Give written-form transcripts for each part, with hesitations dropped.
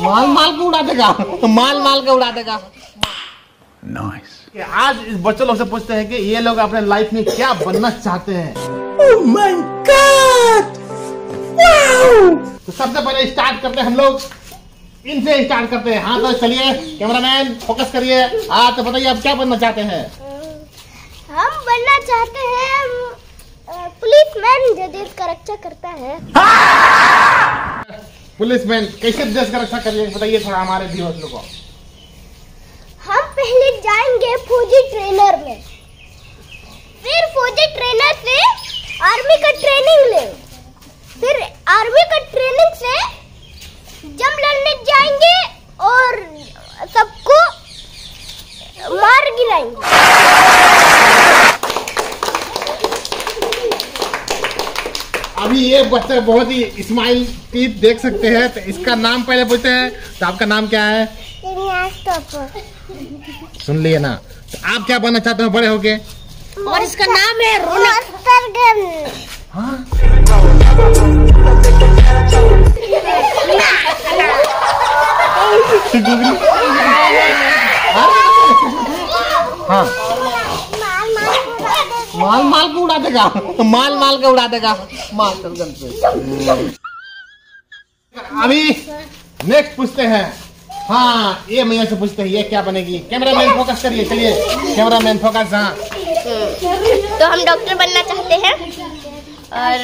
माल को उड़ा देगा, माल को उड़ा देगा। नाइस। आज बच्चों लोग से पूछते हैं कि ये लोग अपने लाइफ में क्या बनना चाहते हैं। Oh my God! Wow! तो सबसे पहले स्टार्ट करते हैं हम लोग इनसे स्टार्ट करते हैं। हाँ तो चलिए कैमरामैन फोकस करिए, आप तो बताइए आप क्या बनना चाहते हैं। हम बनना चाहते हैं पुलिसमैन जो देश का रक्षा करता है। हाँ! पुलिसमैन कैसे देश का रक्षा करिए बताइए थोड़ा हमारे व्यूअर्स लोगों को। हम पहले जाएंगे फौजी ट्रेनर में, फिर फौजी ट्रेनर से आर्मी का ट्रेनिंग ले, फिर आर्मी का ट्रेनिंग से जंग लड़ने जाएंगे और सबको मार गिराएंगे। अभी ये बच्चा बहुत ही स्माइल टीथ देख सकते हैं, तो इसका नाम पहले पूछते हैं तो आपका नाम क्या है? सुन लिए ना, तो आप क्या बनना चाहते हो बड़े होके? और इसका नाम है रोनक। हाँ? हाँ? माल को उड़ा देगा, माल को उड़ा देगा, माल गन। अभी नेक्स्ट पूछते हैं, हाँ ये मैया से पूछते हैं ये क्या बनेगी। कैमरामैन फोकस करिए, चलिए कैमरामैन फोकस। हाँ तो हम डॉक्टर बनना चाहते हैं और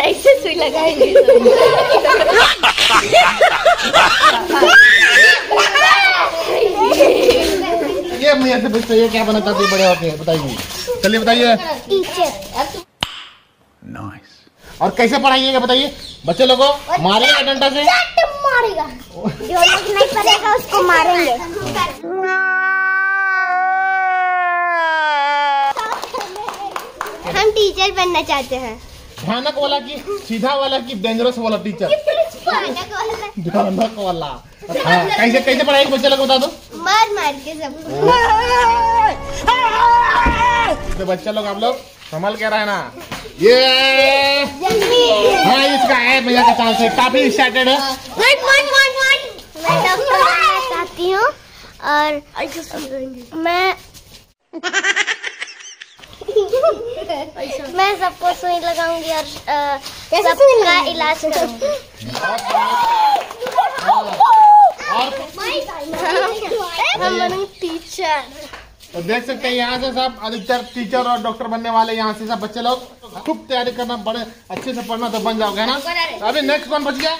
ऐसे सुई लगाएंगे। ये मैया से पूछते हैं ये क्या बनना चाहते हैं बड़े होके बताइए, चलिए बताइए। टीचर। नाइस। और कैसे पढ़ाइएगा बताइए बच्चे लोगों? मारेगा डंडा से? मारेगा। जो नहीं पढ़ेगा उसको मारेंगे। हम टीचर बनना चाहते हैं। भयानक वाला की सीधा वाला की डेंजरस वाला टीचर? भयानक वाला। हाँ, कैसे कैसे पढ़ाएंगे बच्चे लोग बता दो। मार के सब तो बच्चा लोग आप लोग संभल के रहे ना। ये हाँ इसका है भैया का चांस है, काफी एक्साइटेड है। मैं डॉक्टर बनना चाहती हूँ और मैं सबको सुई लगाऊंगी और सबका इलाज करूंगी। हम बनेंगे टीचर। तो देख सकते हैं यहाँ से सब अधिकतर टीचर और डॉक्टर बनने वाले यहाँ से सब बच्चे लोग खूब तैयारी करना, बड़े अच्छे से पढ़ना तो बन जाओगे ना। तो अभी नेक्स्ट कौन बच गया?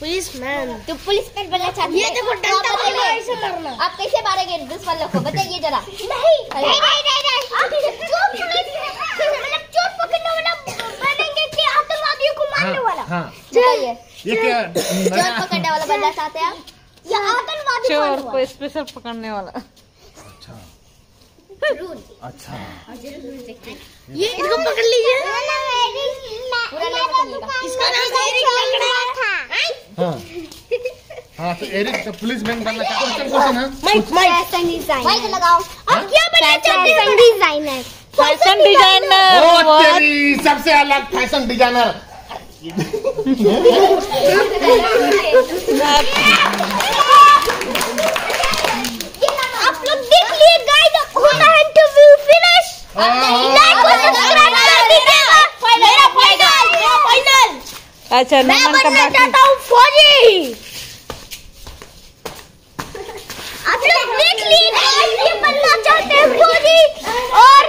पुलिसमैन बनना चाहती है। आप कैसे मारेंगे पुलिस वालों को बताइए जरा। हाँ। ये क्या चोर पकड़ने वाला बनना चाहते हैं आप? या आतंकवादी? चोर को स्पेशल पकड़ने वाला। अच्छा अच्छा ये इसको पकड़ लीजिए। इसका नाम एरिक लकड़ा था। हाँ हाँ तो एरिक पुलिस बैंक बनना चाहते हैं। Fashion designer. माइक लगाओ। आप क्या बनना चाहते हैं? Fashion designer. फैशन डिजाइनर सबसे अलग फैशन डिजाइनर। आप लोग देख लिए गाइस, होता है इंटरव्यू फिनिश। लाइक और सब्सक्राइब कर दीजिएगा। मेरा फाइनल। अच्छा मैं बनना चाहता हूँ फौजी। आप लोग देख लिए गाइस, ये बनना चाहते हैं फौजी और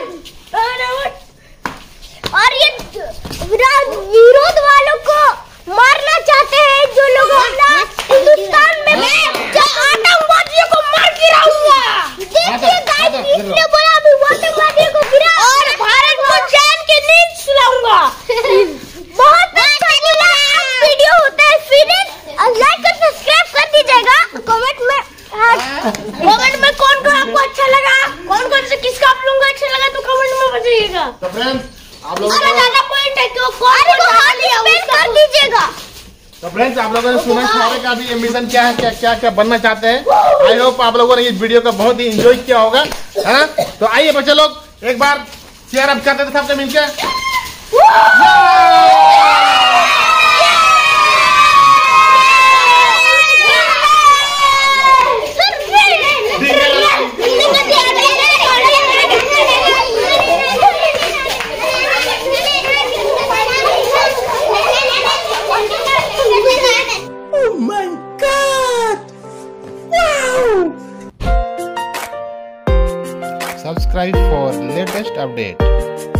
ये विरोध वालों को मारना चाहते हैं जो लोग हिंदुस्तान में। मैं आतंकवादियों को मार गिराऊंगा। देखिए गाइस किसने बोला अभी आतंकवादियों को गिरा और भारत को चैन की नींद सुलाऊंगा। बहुत अच्छा मिला वीडियो होता है फिनिश। लाइक और सब्सक्राइब कर दीजिएगा। कमेंट में कौन-कौन आपको अच्छा लगा, कौन-कौन से किसका आप लोगों को अच्छा लगा तो कमेंट में बताइएगा। तो फ्रेंड्स आप लोग ज्यादा पॉइंट है तो कौन कर दीजिएगा। तो फ्रेंड्स आप लोगों ने सुना सारे का भी एम्बिशन क्या है, क्या क्या क्या बनना चाहते हैं। आई होप आप लोगों ने इस वीडियो का बहुत ही एंजॉय किया होगा, है ना। तो आइए बच्चे लोग एक बार शेयर अप करते थे सबसे मिलकर। Subscribe for latest update.